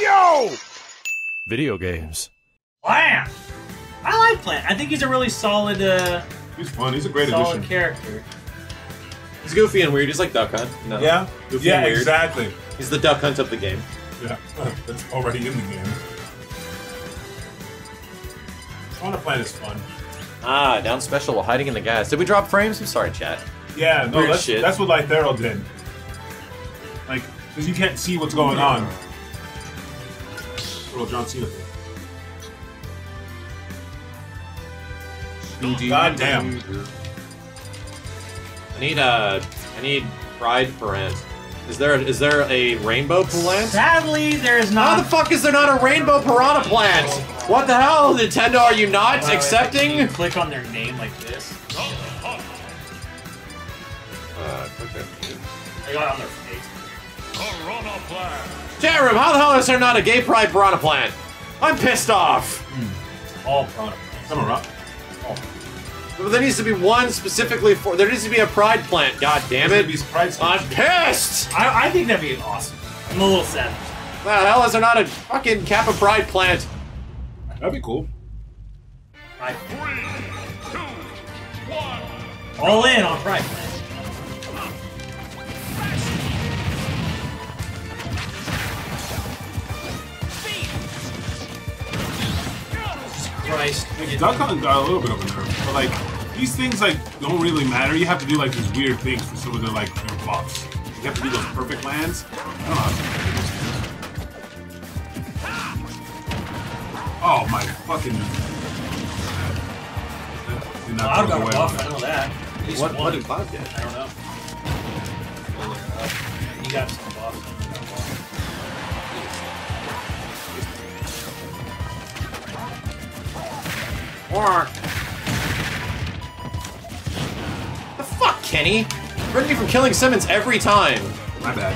Yo! Video games. Plant! I like Plant. I think he's a really solid, he's fun. He's a great addition. Solid character. He's goofy and weird. He's like Duck Hunt. No. Yeah. Goofy and weird. Exactly. He's the Duck Hunt of the game. Yeah. That's already in the game. Piranha Plant is fun. Ah, down special while hiding in the gas. Did we drop frames? I'm sorry, chat. Yeah, no, weird shit. That's what Lythero did. Like, because you can't see what's going on. Little John Cena thing. God damn. I need fried Plant. Is there a rainbow plant? Sadly, there is not. How the fuck is there not a rainbow piranha plant? What the hell, Nintendo? Are you not accepting? Wait, click on their name like this. Okay. I got on their face. Piranha plant. Jared, how the hell is there not a gay pride piranha plant? I'm pissed off. All piranha plants. Come on. But there needs to be one specifically for. There needs to be a pride plant. God damn it! I'm pissed. I think that'd be awesome. I'm a little sad. Wow, the hell is there not a fucking Kappa pride plant? That'd be cool. 3, 2, 1. All in on pride plant. Christ. Like, Duck Hunt got a little bit of a nerf, but like these things like don't really matter. You have to do like these weird things for some of the like their buffs. You have to do those perfect lands. I don't know how to do. Oh my fucking! Did not go away. I know that. What did Cloud get? I don't know. We'll look it up. He got some buffs. The fuck, Kenny? Prevent me from killing Simmons every time. My bad.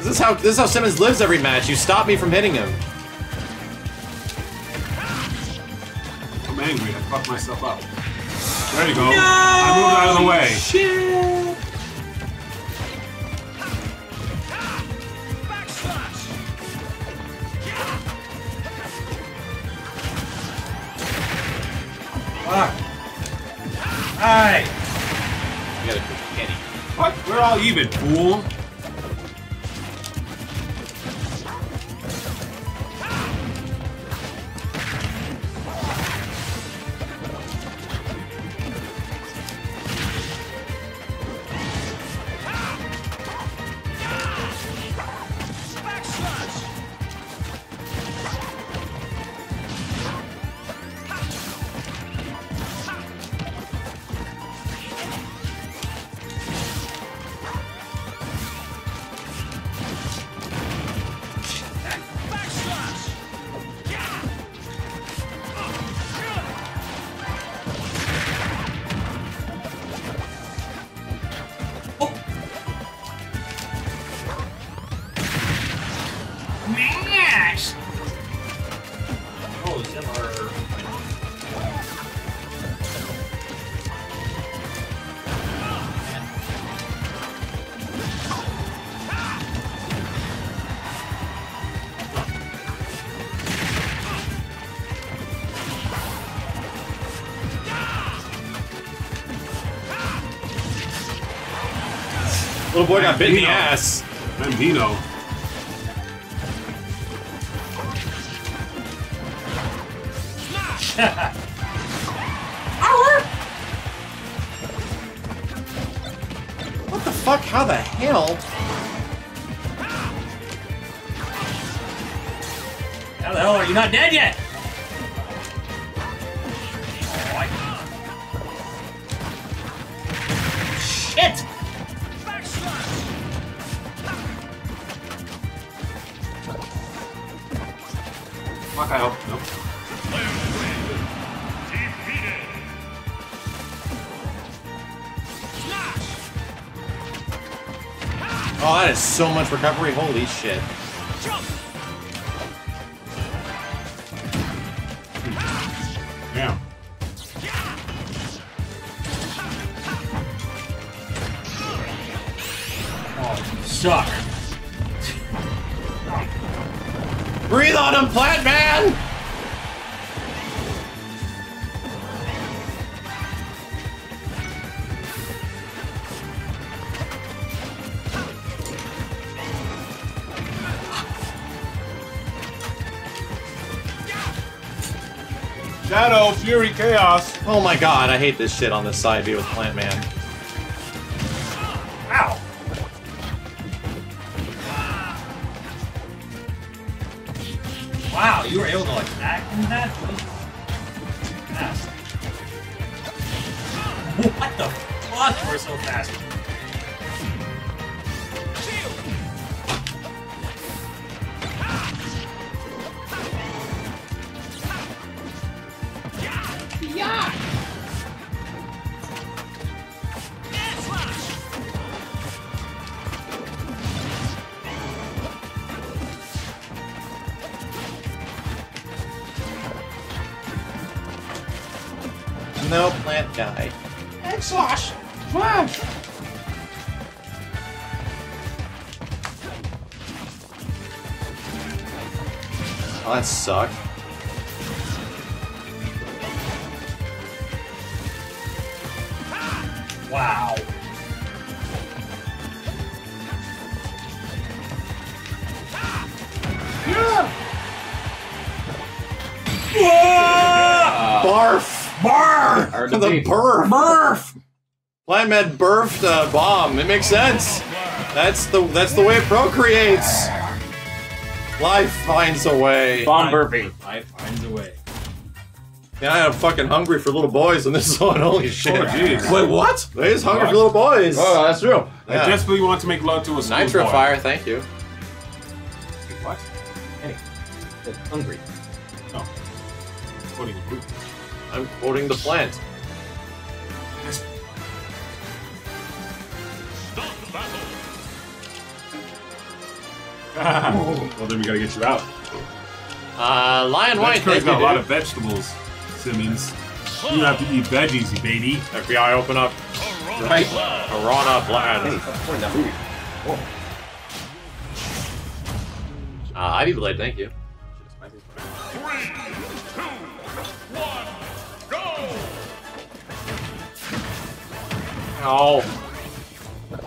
This is how Simmons lives every match. You stop me from hitting him. I'm angry. I fucked myself up. There you go. No! I moved out of the way. Shit. Alright. You gotta cook Kenny. What? We're all even, fool. Little boy got bit in the ass. Bambino. What the fuck? How the hell? How the hell are you not dead yet? Oh, that is so much recovery. Holy shit. Jump. Damn. Oh, you suck. on him, Plant Man! Shadow, Fury, Chaos. Oh my god, I hate this shit on this side view with Plant Man. Ow! Wow, you were able to like act in that? Fast. What the fuck? We're so fast. No plant guy. Egg slosh! Flash! Oh, that sucked. Wow. Yeah! Whoa! Barf! Barf! The burf! Burf! Plant Man burfed a bomb. It makes sense. That's the way it procreates. Life finds a way. Bomb burping. Life finds a way. Yeah, I am fucking hungry for little boys in this one. Holy shit. Jeez. Wait, what? They just hungry for little boys. Oh, that's real. Yeah. I desperately want to make love to a school Nitro boy. Fire, thank you. What? Hey, they're hungry. Oh. What are you doing? I'm quoting the plant. Stop the battle. Well, then we gotta get you out. Lion White, thank you, got a lot of vegetables, Simmons. You have to eat veggies, you baby. FBI, open up. Right. Piranha Plant. Ivy Blade, thank you. Oh. What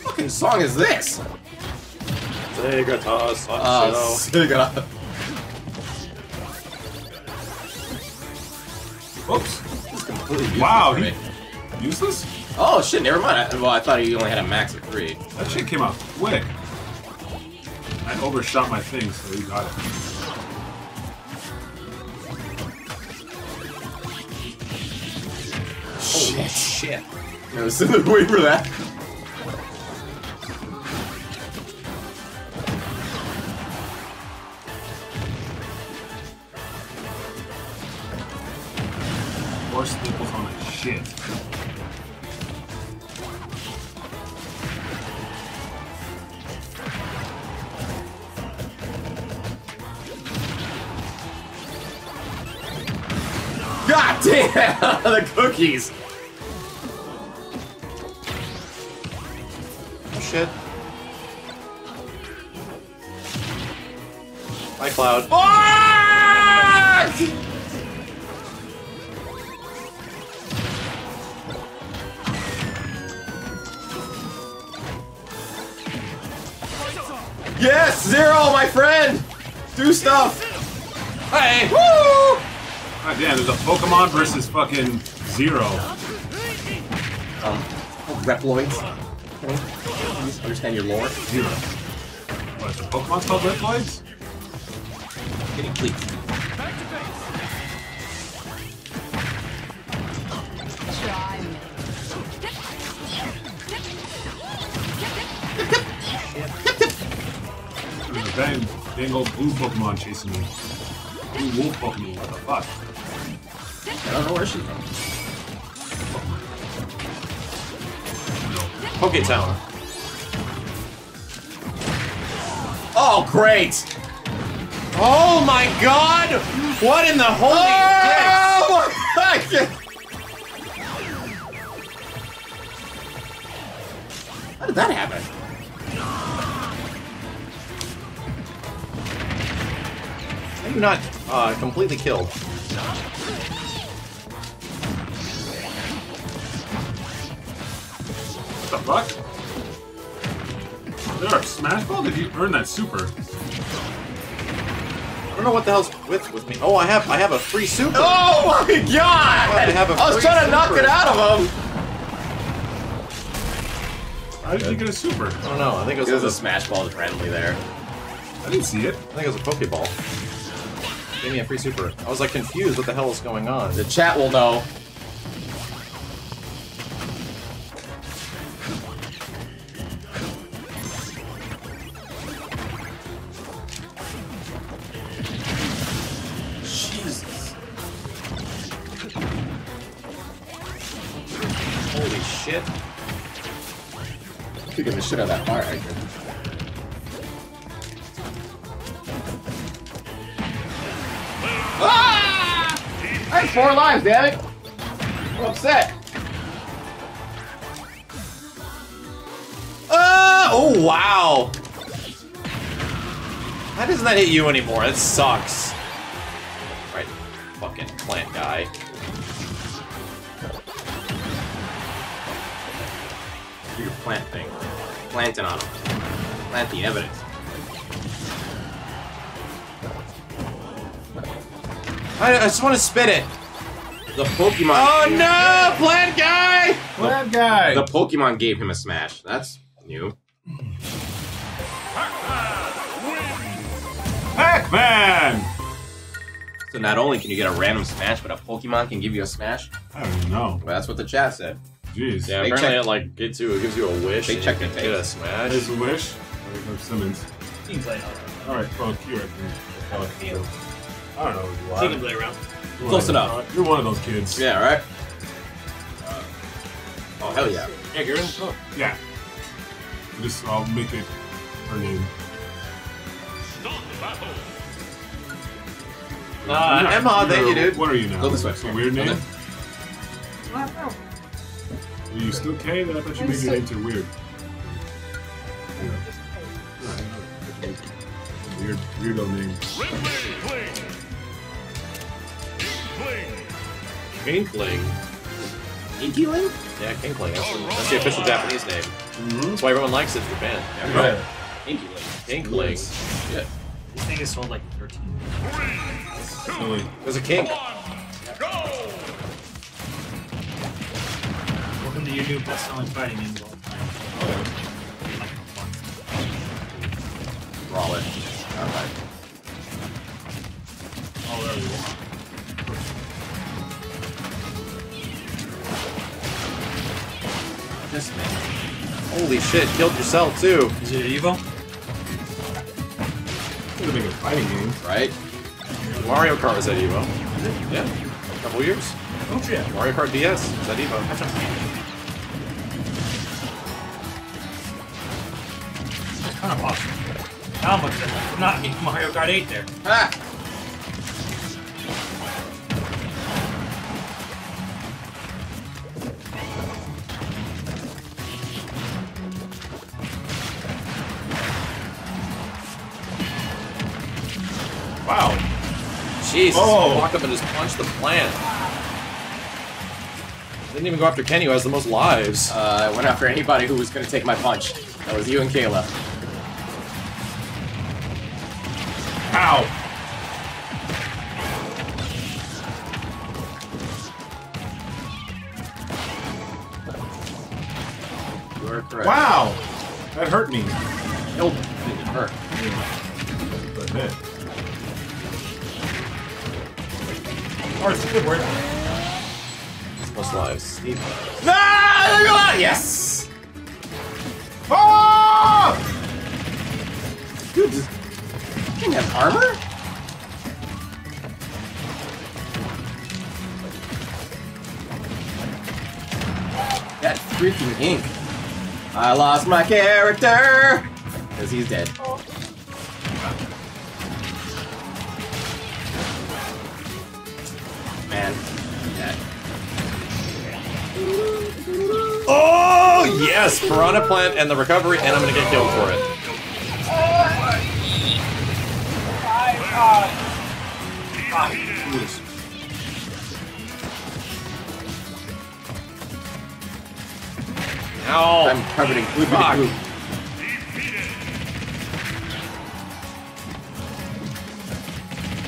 fucking song is this? Sega song. Sega. Oops. This is completely useless. Wow. Useless? Oh shit, never mind. Well, I thought he only had a max of 3. That shit came out quick. I overshot my thing, so he got it. Shit. Holy shit. I was in the way for that. More staples on my shit. God damn! The cookies! Oh shit. My cloud. Fuck! Yes! Zero, my friend! Do stuff! Hey! Woo! God damn, there's a Pokemon versus fucking Zero. Reploids? I don't understand your lore. Zero. What, is the Pokemon's called Reploids? Can you please? There's a dang old blue Pokemon chasing me. Blue wolf Pokemon, what the fuck? I don't know where she's from. Poké Tower. Oh, great! Oh my god! What in the holy dicks? How did that happen? I'm not completely killed. What the fuck? There are Smash Ball? Did you earn that super? I don't know what the hell's with me. Oh, I have a free super. Oh my god! I was trying to knock it out of him. How did you get a super? I don't know. I think it was a Smash Ball just randomly there. I didn't see it. I think it was a Pokeball. Gave me a free super. I was like confused. What the hell is going on? The chat will know. Get the shit out of that fire hydrant. I have 4 lives, damn it! I'm upset. Oh wow! How doesn't that hit you anymore? That sucks. Right, fucking plant guy. Do your plant thing. Planting on him. Plant the evidence. I just want to spit it. The Pokemon. Oh no! Plant guy! Plant guy! The Pokemon gave him a smash. That's new. Pac-Man! So not only can you get a random smash, but a Pokemon can give you a smash? I don't even know. Well, that's what the chat said. Jeez. Yeah, apparently it like gets you, it gives you a wish. They check the tape. Get a smash. There's a wish. There goes Simmons. Team play. All right, pro Q right there. I don't know what you are. Team play around. Close enough. You're one of those kids. Yeah, right. Oh hell yeah. Yeah, get in. Oh. Yeah. Just I'll make it her name. Emma, thank you, dude. What are you now? Go this way. It's a weird name. Are you still K? I thought you made your name too weird. Yeah. Weird, weirdo name. Kinkling. Kinkling? Yeah, Kinkling. That's the official Japanese name. Mm-hmm. That's why everyone likes it in Japan. Yeah, right. Kinkling. Kinkling. Shit. This thing is sold like 13. There's a kink. Your new best-selling fighting game of all time. Brawl it. Alright. Oh, there we go. This man. Holy shit, killed yourself too. Is it evil? It's a big fighting game, right? Mario Kart was at Evo. Is it? Yeah. A couple years. Oh yeah. Mario Kart DS was at Evo. Kind of awesome. How much did I not get Mario Kart 8 there? Ah! Wow. Jeez. Oh. Walk up and just punch the plant. Didn't even go after Kenny, who has the most lives. I went after anybody who was going to take my punch. That was you and Kayla. Ow! You are correct. Wow! That hurt me. Nope, it didn't hurt. Yeah. Oh, it's a good word. Plus lives. Steve. No! Yes! Oh! Dude, this thing has armor? That freaking ink. I lost my character! Because he's dead. Oh. man. Oh, yes! Piranha Plant and the recovery, and I'm gonna get killed for it. Ow! I'm covered in goopy goop.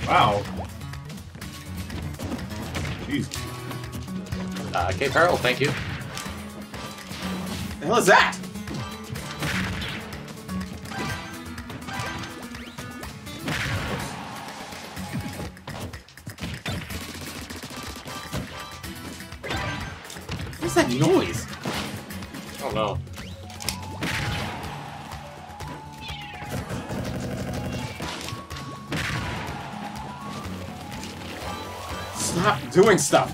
Wow. Jeez. K. Peril, thank you. The hell is that? What's that noise? I don't know. Stop doing stuff.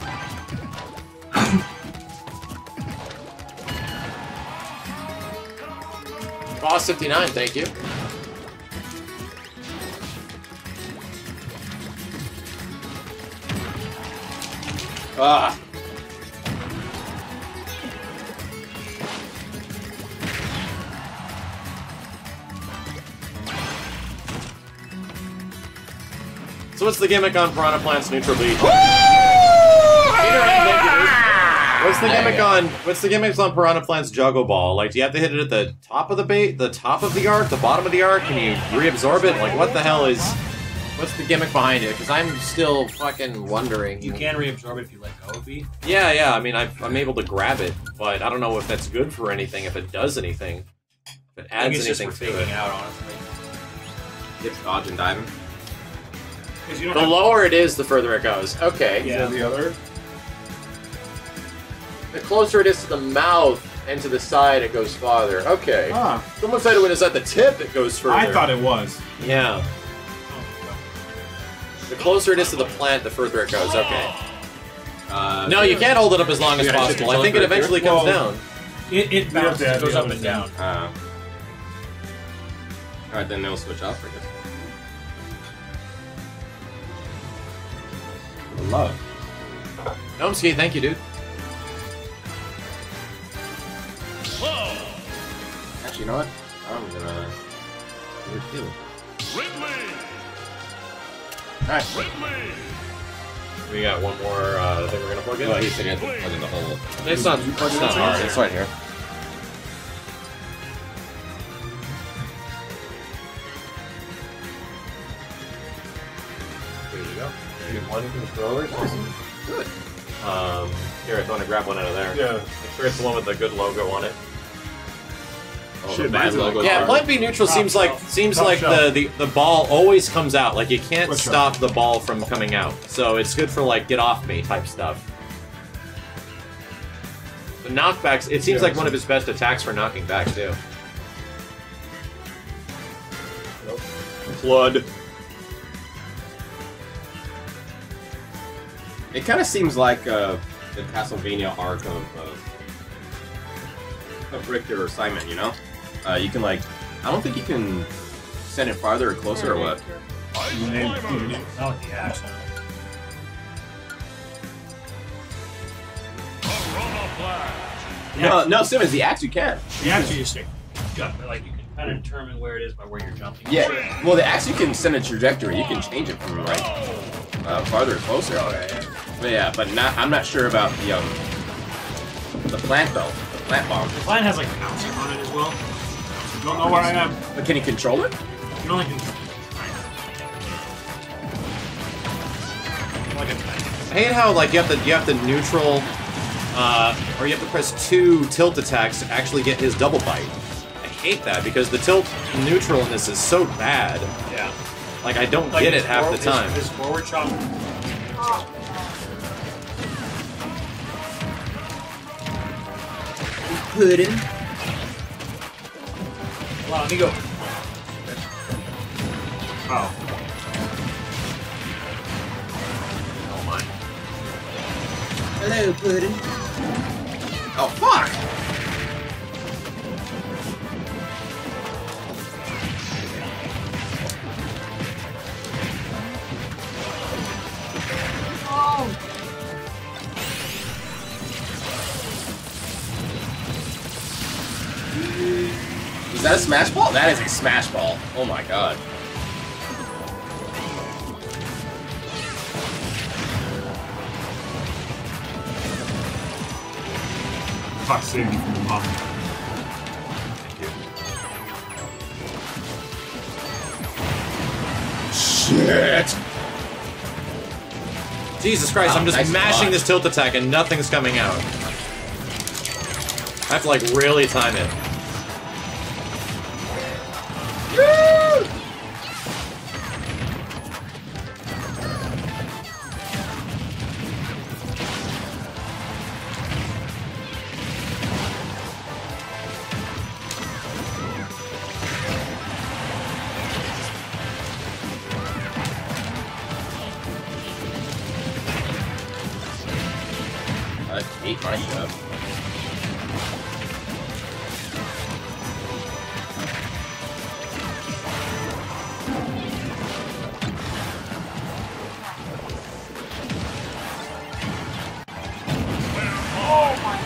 Boss 59, thank you. Ah. So what's the gimmick on Piranha Plant's neutral bleed? What's the gimmick on Piranha Plant's juggle ball? Like, do you have to hit it at the top of the bait, the top of the arc, the bottom of the arc? Can you reabsorb it? Like, what the hell is? What's the gimmick behind it? Because I'm still fucking wondering. You can reabsorb it if you let go of it. Yeah, yeah. I mean, I'm able to grab it, but I don't know if that's good for anything. If it does anything, if it adds anything to it. Out, honestly. You have to dodge and dive him. The lower it is, the further it goes. Okay. Yeah. The other. The closer it is to the mouth and to the side, it goes farther. Okay. Huh. Someone said when it's at the tip, it goes further. I thought it was. Yeah. The closer it is to the plant, the further it goes. Okay. No, you can't hold it up as long as possible. I think it eventually comes down. It bounces. It goes up and down. All right, then they'll switch off, I guess. Love. Gnomeski, thank you, dude. Whoa. Actually, you know what? I'm gonna refuel. Alright. We got one more thing we're gonna plug in. Oh, he's gonna plug in the whole. It's not hard. It's right here. One controller. Good. Here, if you want to grab one out of there. Yeah. Make sure it's the one with the good logo on it. Oh, shit, the bad logo. Yeah, Plant B neutral seems like the ball always comes out. Like you can't stop the ball from coming out. So it's good for like get off me type stuff. The knockbacks. It seems like one of his best attacks for knocking back too. Nope. Flood. It kind of seems like the Castlevania arc of Richter or Simon, you know? You can, like, I don't think you can send it farther or closer or what. Oh, yeah. No, Simmons, the axe you can. The axe you just like, you can kind of determine where it is by where you're jumping. Yeah, well, the axe you can send a trajectory. You can change it from, like, farther or closer. But yeah, but not, I'm not sure about the plant though. The plant bomb. The plant has like an ounce on it as well. Don't know where I am. But can you control it? You only can. I hate how like you have to neutral, or you have to press 2 tilt attacks to actually get his double bite. I hate that because the tilt neutral in this is so bad. Yeah. Like I don't get it half the time. His forward chop. Pudding. Wow, let me go. Oh. Oh my. Hello, Pudding. Oh, fuck! Oh! that a smash ball? That is a smash ball. Oh my god. Fuck, save me from the mom. Thank you. Shit! Jesus Christ, I'm just nice mashing this tilt-attack and nothing's coming out. I have to, like, really time it.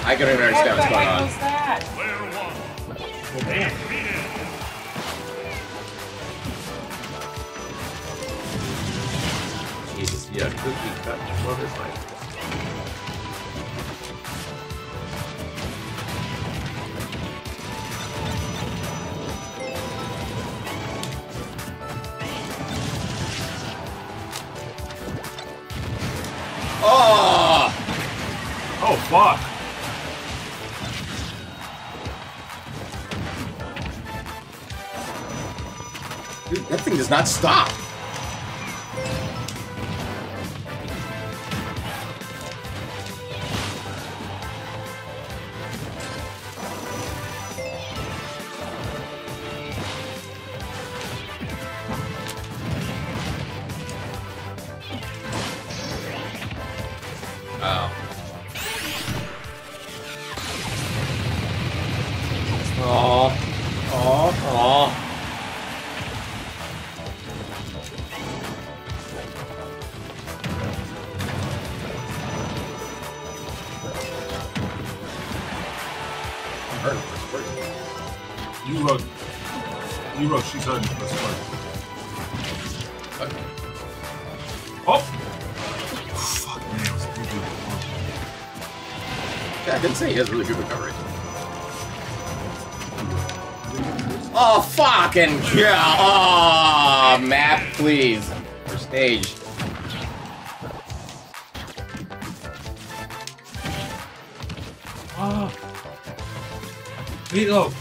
I don't even understand what's going on. What the heck was that? Well, damn. Jesus, yeah, cookie cut. What is like? Oh! Oh, fuck. That thing does not stop. He has really good recovery. Oh, fucking yeah! Oh, map, please. For stage. Oh. Meatloaf.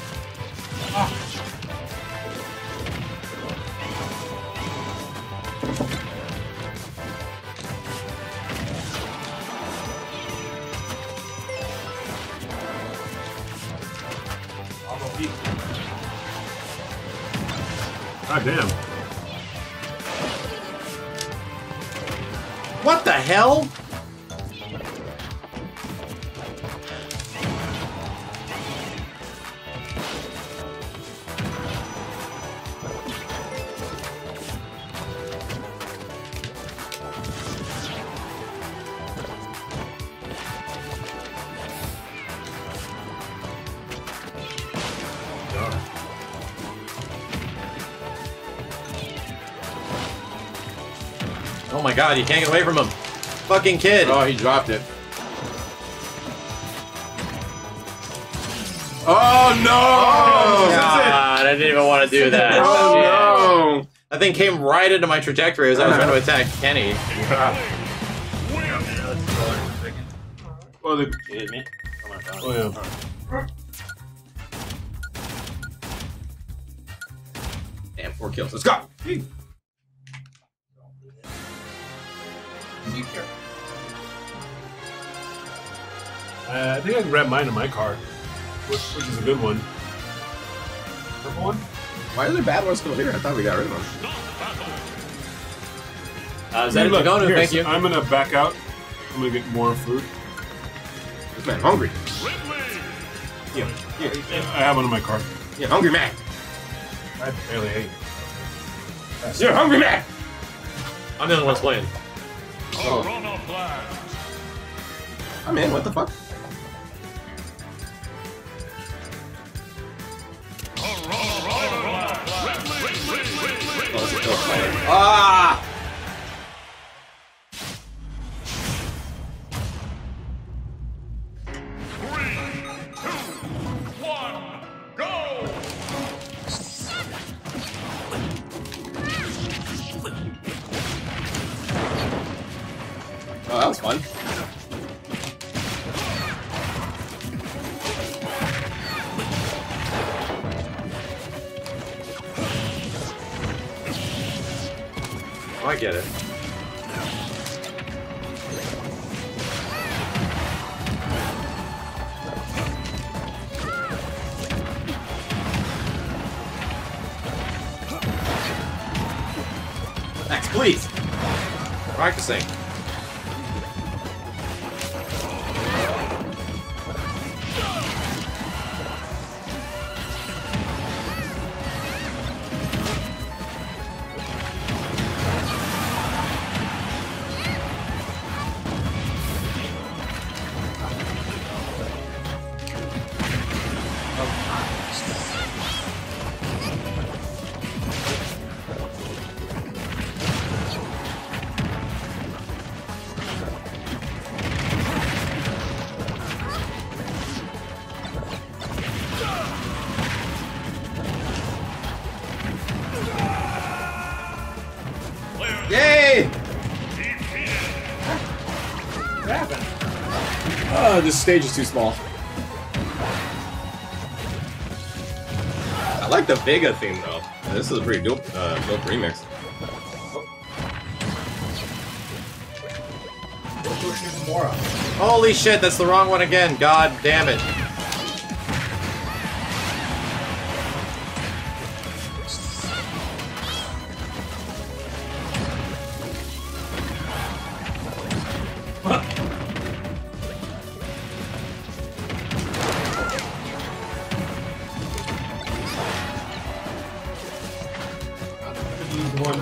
God damn. What the hell? Oh my god, you can't get away from him. Fucking kid. Oh, he dropped it. Oh no! Oh, god, I didn't even want to do that. Oh shit. No! That thing came right into my trajectory as I was trying to attack Kenny. Oh, you hit me? Oh, yeah. Damn, 4 kills. Let's go! You care. I think I can grab mine in my card, which is a good one. Purple one? Why are there bad ones still here? I thought we got rid of them. Is that look, here, thank you. I'm gonna back out. I'm gonna get more food. This man hungry. Yeah, yeah, I have one in my card. Yeah, hungry man. I barely ate. You're hungry man. I'm the only one playing. Oh. I'm in, what the fuck? Oh, Ah! That was fun. Oh, I get it. Max, please! Practicing. Oh, this stage is too small. I like the Vega theme though. This is a pretty dope, dope remix. Oh. Holy shit, that's the wrong one again. God damn it.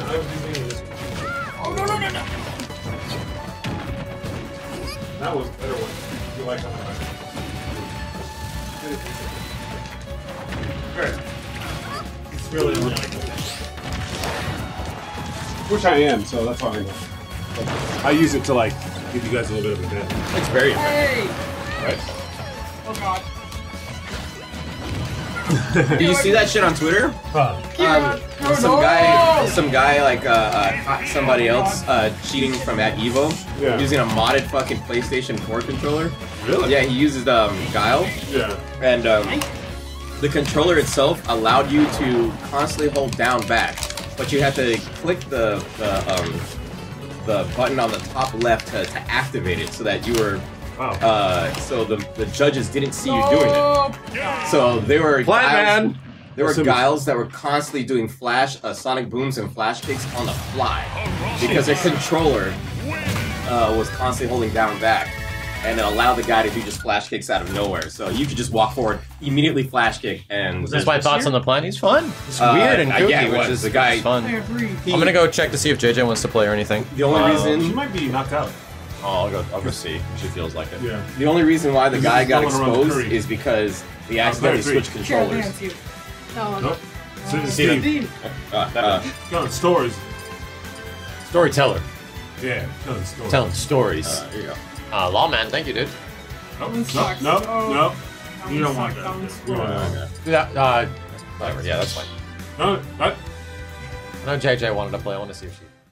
Oh no no no no! That was a better one. You like that one? Alright. It's really really good. Which I am, so that's why I use it to like give you guys a little bit of a bit. It's very effective. Hey! Right? Oh god. Did you see that shit on Twitter? Huh. Some guy like caught somebody else cheating from at Evo using a modded fucking PlayStation 4 controller. Really? Yeah, he uses Guile. Yeah. And the controller itself allowed you to constantly hold down back, but you had to click the button on the top left to activate it so that you were. Wow. So the judges didn't see you doing it. So they were guiles that were constantly doing flash, sonic booms and flash kicks on the fly because their controller was constantly holding down back, and it allowed the guy to do just flash kicks out of nowhere. So you could just walk forward, immediately flash kick, and that's my thoughts on the plan. He's fun. It's weird and kooky, which is the guy. Fun. I'm gonna go check to see if JJ wants to play or anything. The only reason she might be knocked out. Oh, I'll go see. She feels like it. Yeah. The only reason why the guy got exposed is because he accidentally switched controllers. Nope. Steve. No, it's stories. Storyteller. Yeah. No, it's stories. Telling stories. Here you go. Lawman, thank you, dude. Nope. You don't want that. Whatever. Yeah, that's fine. No, JJ wanted to play. I want to see if she.